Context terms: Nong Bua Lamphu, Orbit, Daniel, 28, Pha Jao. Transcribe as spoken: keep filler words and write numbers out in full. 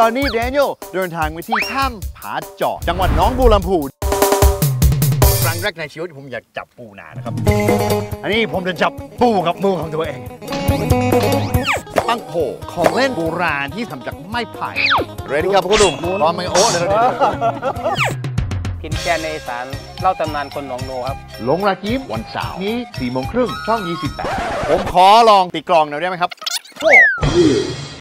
ตอนนี้แดเนียลเดินทางไปที่ถ้ำผาเจาะจังหวัดหนองบัวลำพูครั้งแรกในชีวิตผมอยากจับปูนานะครับอันนี้ผมจะจับปูกับมือของตัวเองปังโผของเล่นโบราณที่ทำจากไม้ไผ่เรดี้ครับคุณลุงพร้อมไหมโอ้เดี๋ยวกินแกนในสารเล่าตำนานคนหนองโนครับหลงระจีบวันเสาร์นี้สี่โมงครึ่งช่องยี่สิบแปดผมขอลองตีกลองหน่อยได้ไหมครับ